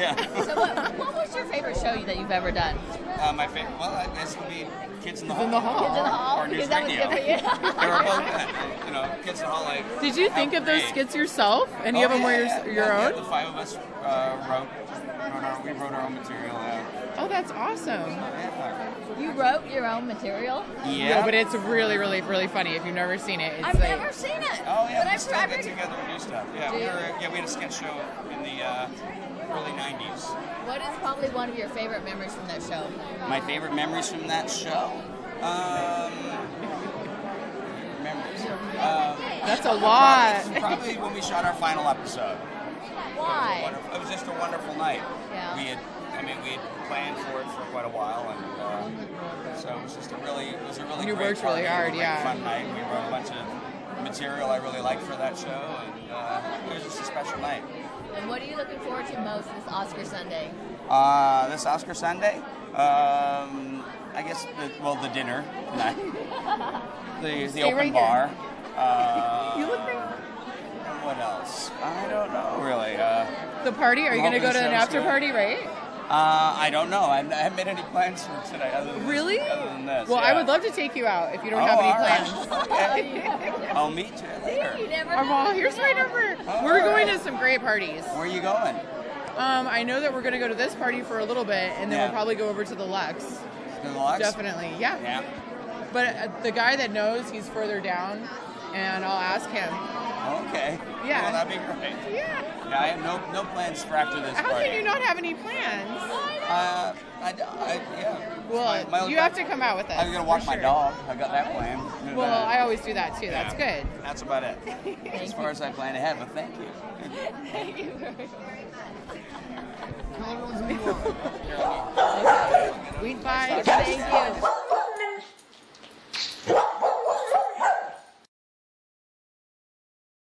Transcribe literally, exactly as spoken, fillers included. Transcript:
Yeah. So what, what was your favorite show that you've ever done? Uh, my favorite, well, I guess it would be Kids in the Hall. Kids in the Hall. Kids in the Hall. Or News Radio. They were both good. You know, Kids in the Hall, like... Did you think of those skits yourself? Any of them were your own? The five of us uh, wrote, wrote our, we wrote our own material out. Oh, that's awesome. You wrote your own material? Yeah. yeah. But it's really, really, really funny. If you've never seen it, it's I've like, never seen it. Oh, yeah. But we I've still get together and do stuff. Yeah, do we, were, yeah we had a sketch show in the uh, early nineties. What is probably one of your favorite memories from that show? My favorite memories from that show? Um, memories. Um, that's a lot. Probably, probably when we shot our final episode. Why? It was, it was just a wonderful night. Yeah. We had, I mean, we had planned for it for quite a while, and uh, so it was just a really, it was a really you great worked really hard, yeah. fun night. We wrote a bunch of material I really liked for that show, and uh, it was just a special night. And what are you looking forward to most this Oscar Sunday? Uh, this Oscar Sunday, um, I guess, the, well, the dinner, the the open right bar. Uh, you look great. What else? I don't know, really. Uh, the party? Are you going to go to an after party, right? Uh, I don't know. I haven't made any plans for today other than really? This. Other than this. Well, yeah. I would love to take you out if you don't oh, have any plans. Right. Okay. I'll meet you later. See, you never know. Well, here's my number. Oh, we're going right. to some great parties. Where are you going? Um, I know that we're going to go to this party for a little bit, and then yeah. we'll probably go over to the Lux. To the Lux? Definitely, yeah. Yeah. But uh, the guy that knows, he's further down, and I'll ask him. Okay. Yeah. Well, that'd be great. Yeah. Yeah, I have no no plans for after this How party. How can you not have any plans? Uh, I, I yeah. Well, my, my you have to come out with us. I'm gonna walk sure. my dog. I got that plan. Well, that. I always do that too. Yeah. That's good. That's about it. As far as I plan ahead, but thank you. Thank you very much.